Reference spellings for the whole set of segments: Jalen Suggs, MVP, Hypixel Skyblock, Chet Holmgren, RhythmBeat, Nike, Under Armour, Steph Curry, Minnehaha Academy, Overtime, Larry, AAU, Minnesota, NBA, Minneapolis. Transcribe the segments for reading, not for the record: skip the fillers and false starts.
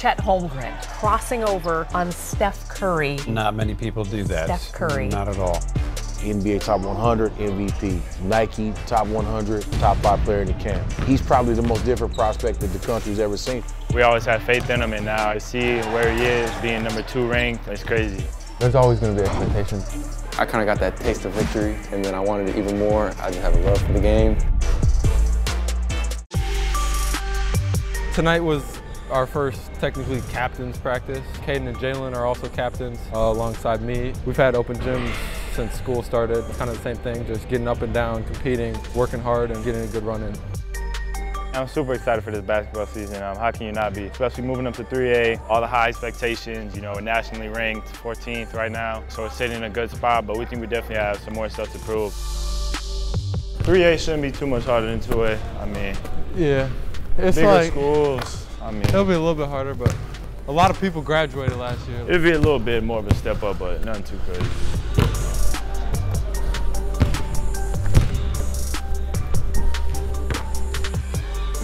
Chet Holmgren crossing over on Steph Curry. Not many people do that. Steph Curry. Not at all. NBA top 100 MVP, Nike top 100, top 5 player in the camp. He's probably the most different prospect that the country's ever seen. We always had faith in him, and now I see where he is, being number 2 ranked, it's crazy. There's always going to be expectations. I kind of got that taste of victory, and then I wanted it even more. I just have a love for the game. Tonight was our first technically captain's practice. Caden and Jalen are also captains alongside me. We've had open gyms since school started, kind of the same thing, just getting up and down, competing, working hard, and getting a good run in. I'm super excited for this basketball season. How can you not be? Especially moving up to 3A, all the high expectations, you know, we're nationally ranked 14th right now, so we're sitting in a good spot, but we think we definitely have some more stuff to prove. 3A shouldn't be too much harder than 2A, I mean. Yeah, it's bigger like, schools, I mean. It'll be a little bit harder, but a lot of people graduated last year. It'll be a little bit more of a step up, but nothing too crazy.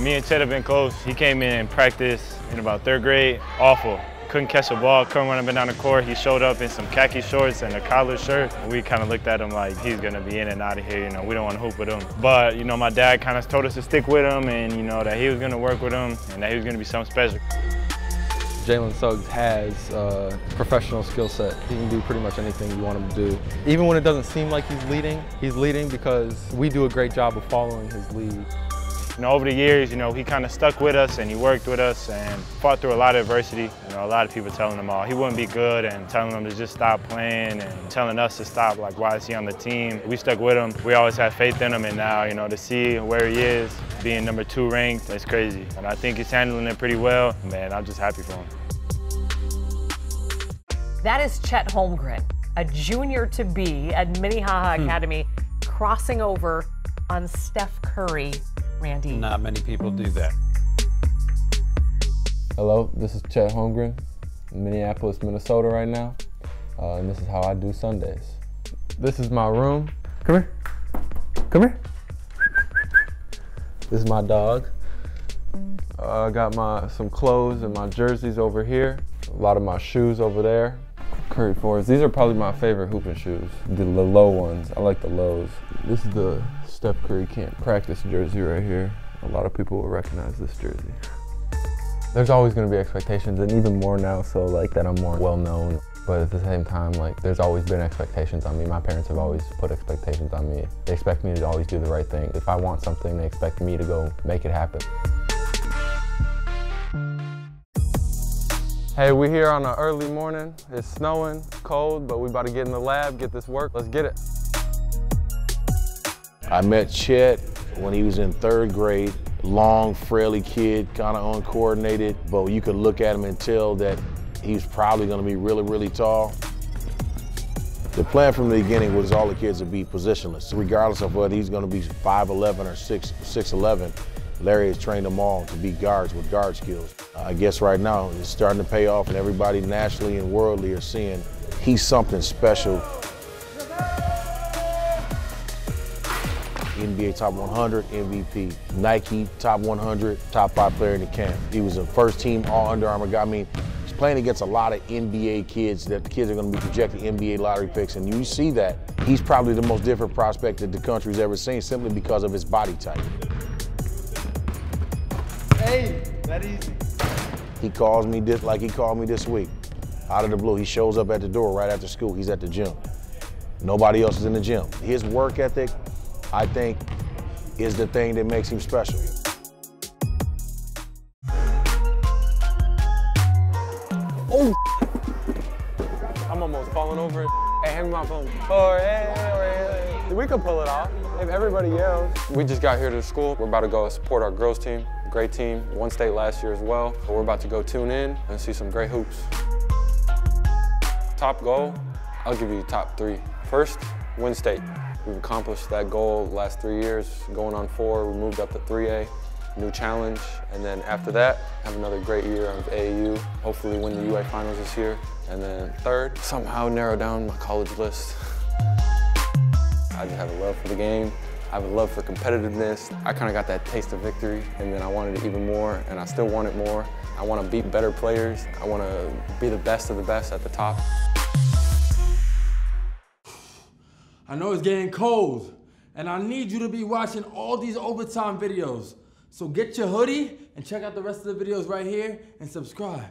Me and Chet have been close. He came in and practiced in about 3rd grade. Awful. Couldn't catch a ball, couldn't run up and down the court. He showed up in some khaki shorts and a collared shirt. We kind of looked at him like, he's going to be in and out of here, you know, we don't want to hoop with him. But, you know, my dad kind of told us to stick with him and, you know, that he was going to work with him and that he was going to be something special. Jalen Suggs has a professional skill set. He can do pretty much anything you want him to do. Even when it doesn't seem like he's leading because we do a great job of following his lead. You know, over the years, you know, he kind of stuck with us and he worked with us and fought through a lot of adversity. You know, a lot of people telling him all he wouldn't be good and telling him to just stop playing and telling us to stop, like, why is he on the team? We stuck with him. We always had faith in him, and now, you know, to see where he is, being number 2 ranked, it's crazy. And I think he's handling it pretty well. Man, I'm just happy for him. That is Chet Holmgren, a junior-to-be at Minnehaha Academy, crossing over on Steph Curry. Randy. Not many people do that. Hello, this is Chet Holmgren in Minneapolis, Minnesota right now, and this is how I do Sundays. This is my room. Come here. Come here. This is my dog. I got some clothes and my jerseys over here. A lot of my shoes over there. Curry 4s. These are probably my favorite hooping shoes. The low ones. I like the lows. This is the Steph Curry camp practice jersey right here. A lot of people will recognize this jersey. There's always going to be expectations, and even more now, so like that I'm more well known. But at the same time, like, there's always been expectations on me. My parents have always put expectations on me. They expect me to always do the right thing. If I want something, they expect me to go make it happen. Hey, we're here on an early morning. It's snowing, it's cold, but we about to get in the lab, get this work. Let's get it. I met Chet when he was in 3rd grade. Long, frail kid, kind of uncoordinated, but you could look at him and tell that he's probably going to be really, really tall. The plan from the beginning was all the kids would be positionless. Regardless of whether he's going to be 5'11 or 6'11, Larry has trained them all to be guards with guard skills. I guess right now it's starting to pay off, and everybody nationally and worldly are seeing he's something special. NBA top 100 MVP, Nike top 100, top 5 player in the camp. He was a first-team all Under Armour guy. I mean, he's playing against a lot of NBA kids that the kids are going to be projected NBA lottery picks, and you see that. He's probably the most different prospect that the country's ever seen simply because of his body type. Hey, that easy. He calls me this, like he called me this week. Out of the blue, he shows up at the door right after school. He's at the gym. Nobody else is in the gym. His work ethic, I think, is the thing that makes him special. Oh, I'm almost falling over. Hey, hand me my phone. Oh, hey, hey. We could pull it off if everybody yells. We just got here to school. We're about to go support our girls team. Great team, won state last year as well. But we're about to go tune in and see some great hoops. Top goal, I'll give you top 3. First, win state. We've accomplished that goal last 3 years, going on 4. We moved up to 3A, new challenge, and then after that, have another great year of AAU, hopefully win the UA finals this year, and then 3rd, somehow narrow down my college list. I just have a love for the game. I have a love for competitiveness. I kind of got that taste of victory, and then I wanted it even more, and I still want it more. I want to beat better players. I want to be the best of the best at the top. I know it's getting cold, and I need you to be watching all these overtime videos. So get your hoodie and check out the rest of the videos right here and subscribe.